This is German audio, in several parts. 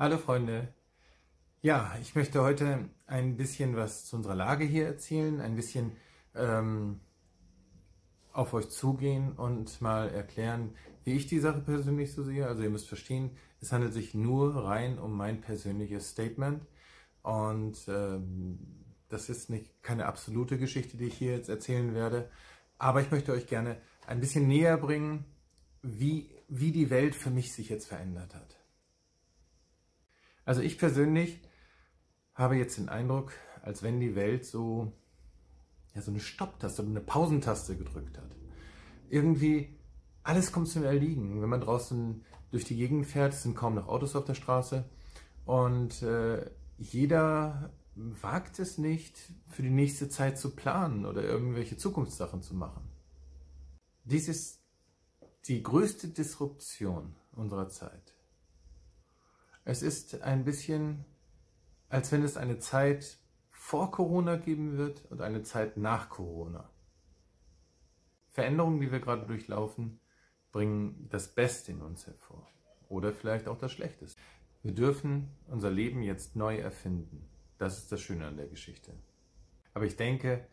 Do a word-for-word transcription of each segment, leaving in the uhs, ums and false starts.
Hallo Freunde, ja, ich möchte heute ein bisschen was zu unserer Lage hier erzählen, ein bisschen ähm, auf euch zugehen und mal erklären, wie ich die Sache persönlich so sehe. Also ihr müsst verstehen, es handelt sich nur rein um mein persönliches Statement und ähm, das ist nicht, keine absolute Geschichte, die ich hier jetzt erzählen werde, aber ich möchte euch gerne ein bisschen näher bringen, wie, wie die Welt für mich sich jetzt verändert hat. Also ich persönlich habe jetzt den Eindruck, als wenn die Welt so, ja, so eine Stopptaste, eine Pausentaste gedrückt hat. Irgendwie, alles kommt zum Erliegen. Wenn man draußen durch die Gegend fährt, es sind kaum noch Autos auf der Straße und äh, jeder wagt es nicht, für die nächste Zeit zu planen oder irgendwelche Zukunftssachen zu machen. Dies ist die größte Disruption unserer Zeit. Es ist ein bisschen, als wenn es eine Zeit vor Corona geben wird und eine Zeit nach Corona. Veränderungen, die wir gerade durchlaufen, bringen das Beste in uns hervor. Oder vielleicht auch das Schlechteste. Wir dürfen unser Leben jetzt neu erfinden. Das ist das Schöne an der Geschichte. Aber ich denke,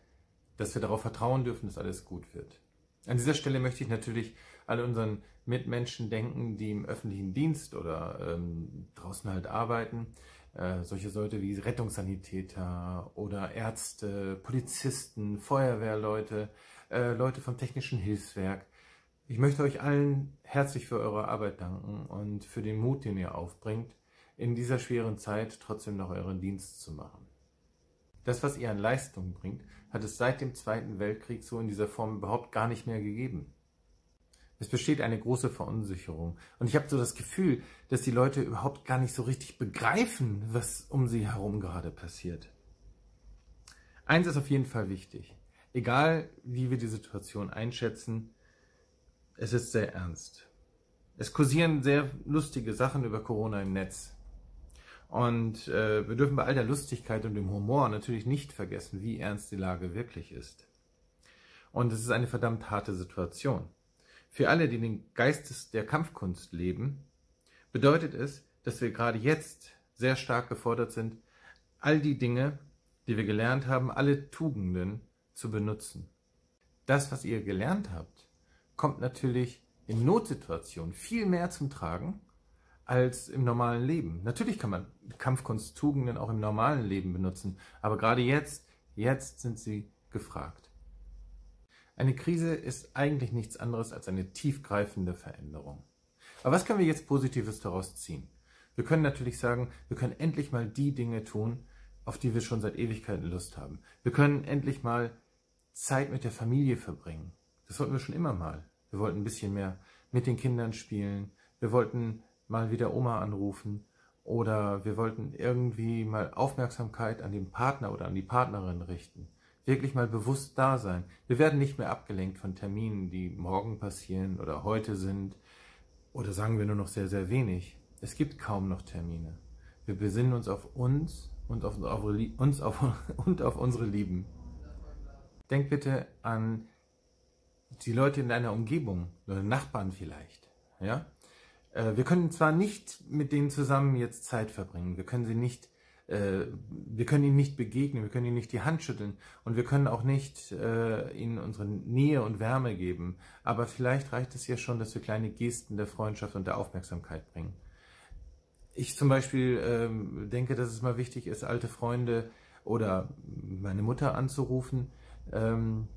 dass wir darauf vertrauen dürfen, dass alles gut wird. An dieser Stelle möchte ich natürlich all unseren Mitmenschen denken, die im öffentlichen Dienst oder ähm, draußen halt arbeiten. Äh, solche Leute wie Rettungssanitäter oder Ärzte, Polizisten, Feuerwehrleute, äh, Leute vom Technischen Hilfswerk. Ich möchte euch allen herzlich für eure Arbeit danken und für den Mut, den ihr aufbringt, in dieser schweren Zeit trotzdem noch euren Dienst zu machen. Das, was ihr an Leistung bringt, hat es seit dem Zweiten Weltkrieg so in dieser Form überhaupt gar nicht mehr gegeben. Es besteht eine große Verunsicherung. Und ich habe so das Gefühl, dass die Leute überhaupt gar nicht so richtig begreifen, was um sie herum gerade passiert. Eins ist auf jeden Fall wichtig. Egal, wie wir die Situation einschätzen, es ist sehr ernst. Es kursieren sehr lustige Sachen über Corona im Netz. Und äh, wir dürfen bei all der Lustigkeit und dem Humor natürlich nicht vergessen, wie ernst die Lage wirklich ist. Und es ist eine verdammt harte Situation. Für alle, die den Geist der Kampfkunst leben, bedeutet es, dass wir gerade jetzt sehr stark gefordert sind, all die Dinge, die wir gelernt haben, alle Tugenden zu benutzen. Das, was ihr gelernt habt, kommt natürlich in Notsituationen viel mehr zum Tragen als im normalen Leben. Natürlich kann man Kampfkunst-Tugenden auch im normalen Leben benutzen, aber gerade jetzt, jetzt sind sie gefragt. Eine Krise ist eigentlich nichts anderes als eine tiefgreifende Veränderung. Aber was können wir jetzt Positives daraus ziehen? Wir können natürlich sagen, wir können endlich mal die Dinge tun, auf die wir schon seit Ewigkeiten Lust haben. Wir können endlich mal Zeit mit der Familie verbringen. Das wollten wir schon immer mal. Wir wollten ein bisschen mehr mit den Kindern spielen. Wir wollten mal wieder Oma anrufen oder wir wollten irgendwie mal Aufmerksamkeit an den Partner oder an die Partnerin richten. Wirklich mal bewusst da sein. Wir werden nicht mehr abgelenkt von Terminen, die morgen passieren oder heute sind. Oder sagen wir nur noch sehr, sehr wenig. Es gibt kaum noch Termine. Wir besinnen uns auf uns und auf, auf, uns auf, und auf unsere Lieben. Denkt bitte an die Leute in deiner Umgebung, oder Nachbarn vielleicht. Ja? Wir können zwar nicht mit denen zusammen jetzt Zeit verbringen. Wir können sie nicht Wir können ihnen nicht begegnen, wir können ihnen nicht die Hand schütteln und wir können auch nicht äh, ihnen unsere Nähe und Wärme geben. Aber vielleicht reicht es ja schon, dass wir kleine Gesten der Freundschaft und der Aufmerksamkeit bringen. Ich zum Beispiel ähm, denke, dass es mal wichtig ist, alte Freunde oder meine Mutter anzurufen, ähm,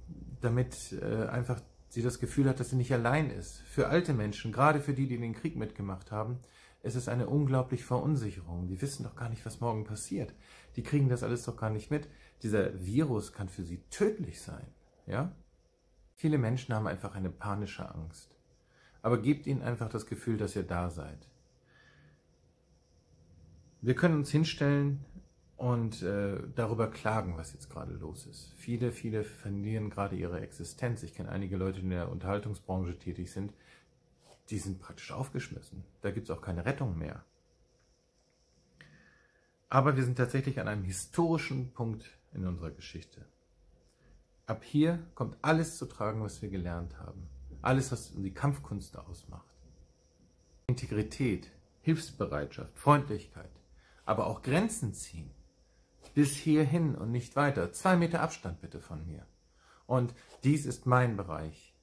damit äh, einfach sie das Gefühl hat, dass sie nicht allein ist. Für alte Menschen, gerade für die, die den Krieg mitgemacht haben, es ist eine unglaubliche Verunsicherung. Die wissen doch gar nicht, was morgen passiert. Die kriegen das alles doch gar nicht mit. Dieser Virus kann für sie tödlich sein. Ja? Viele Menschen haben einfach eine panische Angst. Aber gebt ihnen einfach das Gefühl, dass ihr da seid. Wir können uns hinstellen und äh, darüber klagen, was jetzt gerade los ist. Viele, viele verlieren gerade ihre Existenz. Ich kenne einige Leute, die in der Unterhaltungsbranche tätig sind, die sind praktisch aufgeschmissen. Da gibt es auch keine Rettung mehr. Aber wir sind tatsächlich an einem historischen Punkt in unserer Geschichte. Ab hier kommt alles zu tragen, was wir gelernt haben. Alles, was die Kampfkunst ausmacht. Integrität, Hilfsbereitschaft, Freundlichkeit, aber auch Grenzen ziehen. Bis hierhin und nicht weiter. Zwei Meter Abstand bitte von mir. Und dies ist mein Bereich.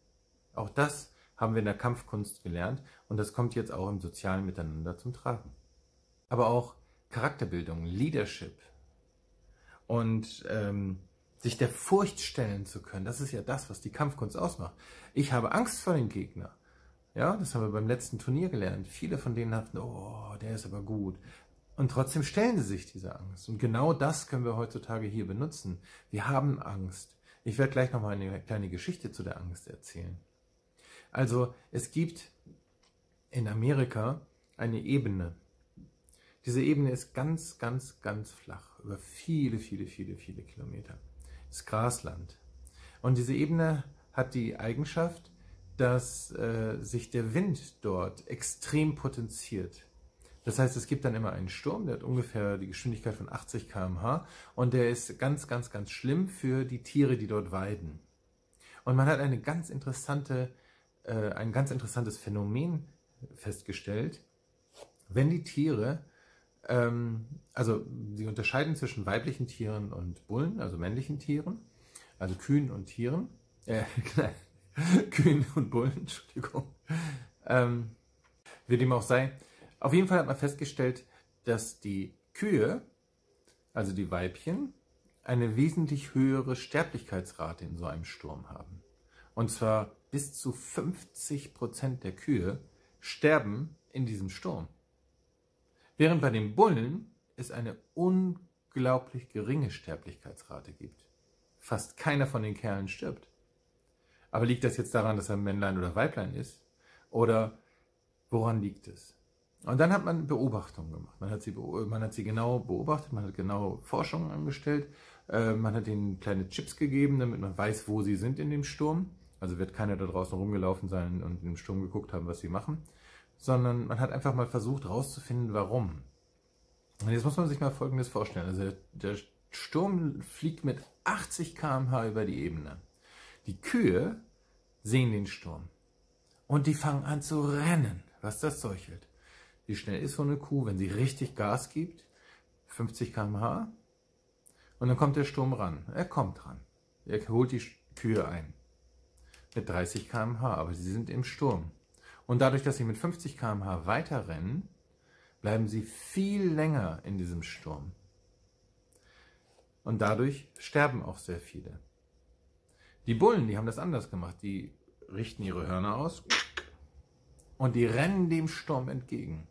Auch das haben wir in der Kampfkunst gelernt und das kommt jetzt auch im sozialen Miteinander zum Tragen. Aber auch Charakterbildung, Leadership und ähm, sich der Furcht stellen zu können, das ist ja das, was die Kampfkunst ausmacht. Ich habe Angst vor dem Gegner. Ja, das haben wir beim letzten Turnier gelernt. Viele von denen hatten, oh, der ist aber gut. Und trotzdem stellen sie sich diese Angst. Und genau das können wir heutzutage hier benutzen. Wir haben Angst. Ich werde gleich nochmal eine kleine Geschichte zu der Angst erzählen. Also es gibt in Amerika eine Ebene. Diese Ebene ist ganz, ganz, ganz flach. Über viele, viele, viele, viele Kilometer. Das Grasland. Und diese Ebene hat die Eigenschaft, dass äh, sich der Wind dort extrem potenziert. Das heißt, es gibt dann immer einen Sturm, der hat ungefähr die Geschwindigkeit von achtzig Kilometer pro Stunde und der ist ganz, ganz, ganz schlimm für die Tiere, die dort weiden. Und man hat eine ganz interessante, äh, ein ganz interessantes Phänomen festgestellt, wenn die Tiere, ähm, also sie unterscheiden zwischen weiblichen Tieren und Bullen, also männlichen Tieren, also Kühen und Tieren, äh, Kühen und Bullen, Entschuldigung. Ähm, wie dem auch sei. Auf jeden Fall hat man festgestellt, dass die Kühe, also die Weibchen, eine wesentlich höhere Sterblichkeitsrate in so einem Sturm haben. Und zwar bis zu fünfzig Prozent der Kühe sterben in diesem Sturm. Während bei den Bullen es eine unglaublich geringe Sterblichkeitsrate gibt. Fast keiner von den Kerlen stirbt. Aber liegt das jetzt daran, dass er Männlein oder Weiblein ist? Oder woran liegt es? Und dann hat man Beobachtungen gemacht. Man hat sie, man hat sie genau beobachtet, man hat genau Forschungen angestellt, äh, man hat ihnen kleine Chips gegeben, damit man weiß, wo sie sind in dem Sturm. Also wird keiner da draußen rumgelaufen sein und in dem Sturm geguckt haben, was sie machen. Sondern man hat einfach mal versucht, rauszufinden, warum. Und jetzt muss man sich mal Folgendes vorstellen. Also der, der Sturm fliegt mit achtzig Kilometer pro Stunde über die Ebene. Die Kühe sehen den Sturm und die fangen an zu rennen, was das Zeug hält. Wie schnell ist so eine Kuh, wenn sie richtig Gas gibt? fünfzig Kilometer pro Stunde. Und dann kommt der Sturm ran. Er kommt ran. Er holt die Kühe ein. Mit dreißig Kilometer pro Stunde, aber sie sind im Sturm. Und dadurch, dass sie mit fünfzig Kilometer pro Stunde weiterrennen, bleiben sie viel länger in diesem Sturm. Und dadurch sterben auch sehr viele. Die Bullen, die haben das anders gemacht. Die richten ihre Hörner aus und die rennen dem Sturm entgegen.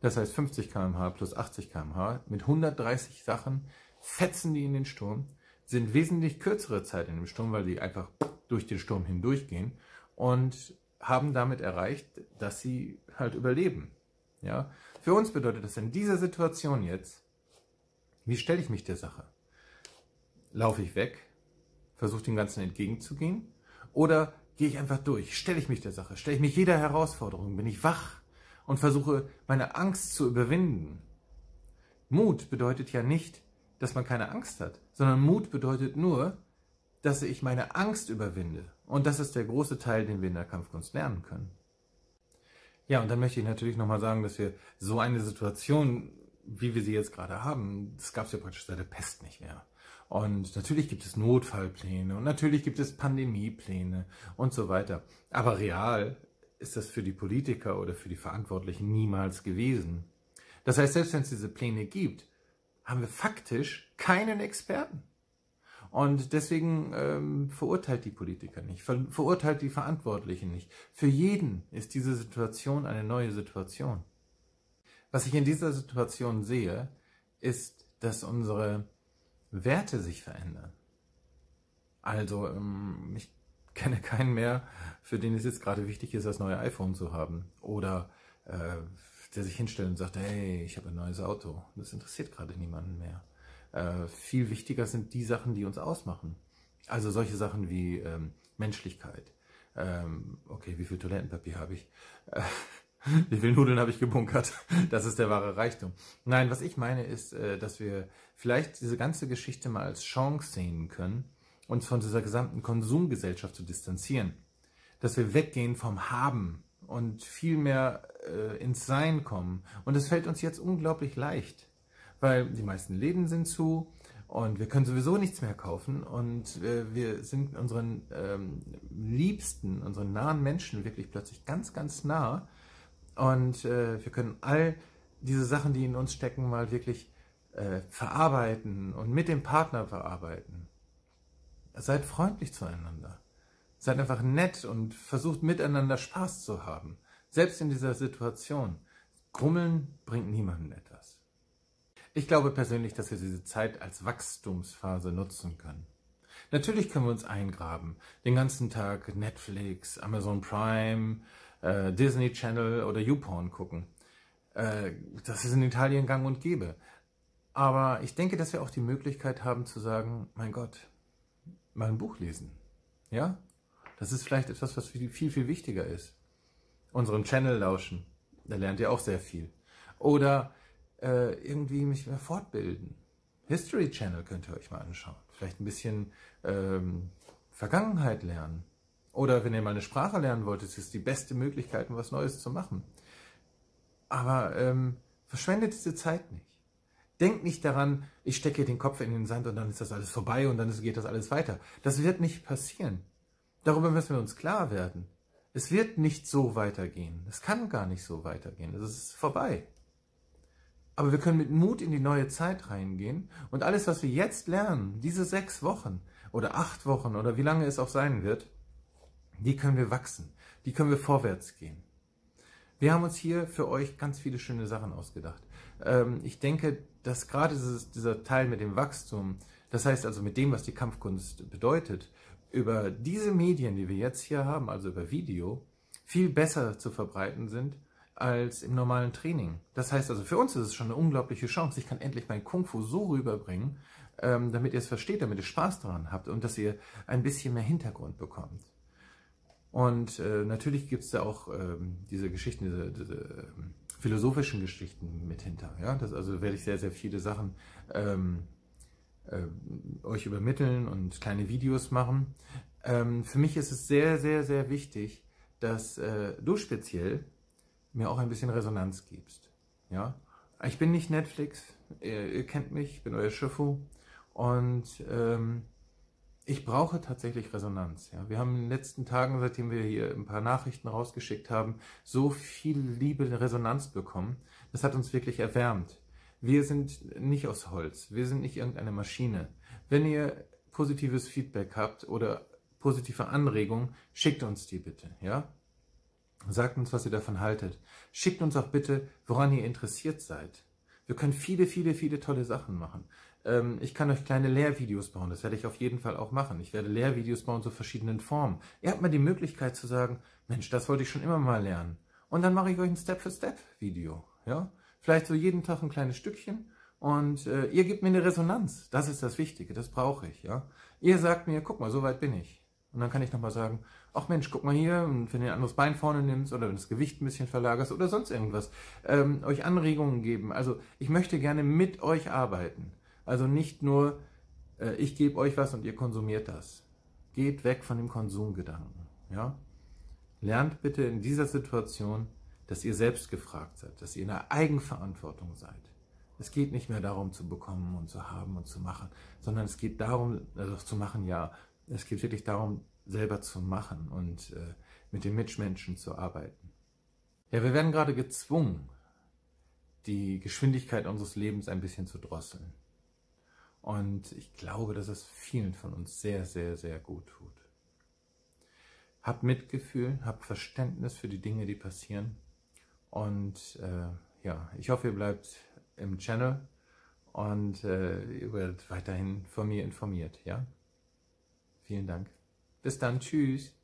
Das heißt fünfzig Kilometer pro Stunde plus achtzig Kilometer pro Stunde mit hundertdreißig Sachen fetzen die in den Sturm, sind wesentlich kürzere Zeit in dem Sturm, weil die einfach durch den Sturm hindurchgehen und haben damit erreicht, dass sie halt überleben. Ja? Für uns bedeutet das in dieser Situation jetzt, wie stelle ich mich der Sache? Laufe ich weg? Versuche dem Ganzen entgegenzugehen? Oder gehe ich einfach durch? Stelle ich mich der Sache? Stelle ich mich jeder Herausforderung? Bin ich wach und versuche, meine Angst zu überwinden? Mut bedeutet ja nicht, dass man keine Angst hat, sondern Mut bedeutet nur, dass ich meine Angst überwinde. Und das ist der große Teil, den wir in der Kampfkunst lernen können. Ja, und dann möchte ich natürlich nochmal sagen, dass wir so eine Situation, wie wir sie jetzt gerade haben, das gab es ja praktisch seit der Pest nicht mehr. Und natürlich gibt es Notfallpläne und natürlich gibt es Pandemiepläne und so weiter. Aber real ist das für die Politiker oder für die Verantwortlichen niemals gewesen. Das heißt, selbst wenn es diese Pläne gibt, haben wir faktisch keinen Experten. Und deswegen ähm, verurteilt die Politiker nicht, ver verurteilt die Verantwortlichen nicht. Für jeden ist diese Situation eine neue Situation. Was ich in dieser Situation sehe, ist, dass unsere Werte sich verändern. Also, ich kenne keinen mehr, für den es jetzt gerade wichtig ist, das neue iPhone zu haben. Oder äh, der sich hinstellt und sagt, hey, ich habe ein neues Auto. Das interessiert gerade niemanden mehr. Äh, viel wichtiger sind die Sachen, die uns ausmachen. Also solche Sachen wie ähm, Menschlichkeit. Ähm, okay, wie viel Toilettenpapier habe ich? Äh, Wie viele Nudeln habe ich gebunkert? Das ist der wahre Reichtum. Nein, was ich meine ist, dass wir vielleicht diese ganze Geschichte mal als Chance sehen können, uns von dieser gesamten Konsumgesellschaft zu distanzieren. Dass wir weggehen vom Haben und viel mehr äh, ins Sein kommen. Und es fällt uns jetzt unglaublich leicht, weil die meisten Läden sind zu und wir können sowieso nichts mehr kaufen und äh, wir sind unseren ähm, Liebsten, unseren nahen Menschen wirklich plötzlich ganz, ganz nah und äh, wir können all diese Sachen, die in uns stecken, mal wirklich äh, verarbeiten und mit dem Partner verarbeiten. Seid freundlich zueinander. Seid einfach nett und versucht miteinander Spaß zu haben. Selbst in dieser Situation. Grummeln bringt niemandem etwas. Ich glaube persönlich, dass wir diese Zeit als Wachstumsphase nutzen können. Natürlich können wir uns eingraben. Den ganzen Tag Netflix, Amazon Prime, äh, Disney Channel oder YouPorn gucken. Äh, das ist in Italien gang und gäbe. Aber ich denke, dass wir auch die Möglichkeit haben zu sagen, mein Gott, mal ein Buch lesen. Ja? Das ist vielleicht etwas, was viel, viel wichtiger ist. Unseren Channel lauschen, da lernt ihr auch sehr viel. Oder äh, irgendwie mich mehr fortbilden. History Channel könnt ihr euch mal anschauen. Vielleicht ein bisschen ähm, Vergangenheit lernen. Oder wenn ihr mal eine Sprache lernen wollt, ist es die beste Möglichkeit, um was Neues zu machen. Aber ähm, verschwendet diese Zeit nicht. Denkt nicht daran, ich stecke den Kopf in den Sand und dann ist das alles vorbei und dann geht das alles weiter. Das wird nicht passieren. Darüber müssen wir uns klar werden. Es wird nicht so weitergehen. Es kann gar nicht so weitergehen. Es ist vorbei. Aber wir können mit Mut in die neue Zeit reingehen und alles, was wir jetzt lernen, diese sechs Wochen oder acht Wochen oder wie lange es auch sein wird, die können wir wachsen. Die können wir vorwärts gehen. Wir haben uns hier für euch ganz viele schöne Sachen ausgedacht. Ich denke, dass gerade dieser Teil mit dem Wachstum, das heißt also mit dem, was die Kampfkunst bedeutet, über diese Medien, die wir jetzt hier haben, also über Video, viel besser zu verbreiten sind als im normalen Training. Das heißt also, für uns ist es schon eine unglaubliche Chance. Ich kann endlich mein Kung Fu so rüberbringen, ähm, damit ihr es versteht, damit ihr Spaß daran habt und dass ihr ein bisschen mehr Hintergrund bekommt. Und äh, natürlich gibt es da auch ähm, diese Geschichten, diese, diese ähm, philosophischen Geschichten mit hinter. Ja? Das, also werde ich sehr, sehr viele Sachen ähm, euch übermitteln und kleine Videos machen. Ähm, für mich ist es sehr, sehr, sehr wichtig, dass äh, du speziell mir auch ein bisschen Resonanz gibst. Ja? Ich bin nicht Netflix, ihr, ihr kennt mich, ich bin euer Shifu und ähm, ich brauche tatsächlich Resonanz. Ja? Wir haben in den letzten Tagen, seitdem wir hier ein paar Nachrichten rausgeschickt haben, so viel liebe Resonanz bekommen. Das hat uns wirklich erwärmt. Wir sind nicht aus Holz, wir sind nicht irgendeine Maschine. Wenn ihr positives Feedback habt oder positive Anregungen, schickt uns die bitte, ja? Sagt uns, was ihr davon haltet. Schickt uns auch bitte, woran ihr interessiert seid. Wir können viele, viele, viele tolle Sachen machen. Ähm, ich kann euch kleine Lehrvideos bauen, das werde ich auf jeden Fall auch machen. Ich werde Lehrvideos bauen zu verschiedenen Formen. Ihr habt mal die Möglichkeit zu sagen, Mensch, das wollte ich schon immer mal lernen. Und dann mache ich euch ein Step-für-Step-Video, ja? Vielleicht so jeden Tag ein kleines Stückchen und äh, ihr gebt mir eine Resonanz. Das ist das Wichtige, das brauche ich. Ja? Ihr sagt mir, guck mal, so weit bin ich. Und dann kann ich nochmal sagen, ach Mensch, guck mal hier, und wenn ihr ein anderes Bein vorne nimmst oder wenn das Gewicht ein bisschen verlagerst oder sonst irgendwas, ähm, euch Anregungen geben. Also ich möchte gerne mit euch arbeiten. Also nicht nur, äh, ich gebe euch was und ihr konsumiert das. Geht weg von dem Konsumgedanken. Ja? Lernt bitte in dieser Situation, dass ihr selbst gefragt seid, dass ihr in der Eigenverantwortung seid. Es geht nicht mehr darum zu bekommen und zu haben und zu machen, sondern es geht darum, also zu machen, ja, es geht wirklich darum, selber zu machen und äh, mit den Mitmenschen zu arbeiten. Ja, wir werden gerade gezwungen, die Geschwindigkeit unseres Lebens ein bisschen zu drosseln. Und ich glaube, dass es vielen von uns sehr, sehr, sehr gut tut. Habt Mitgefühl, habt Verständnis für die Dinge, die passieren. Und äh, ja, ich hoffe, ihr bleibt im Channel und äh, ihr werdet weiterhin von mir informiert. Ja? Vielen Dank. Bis dann. Tschüss.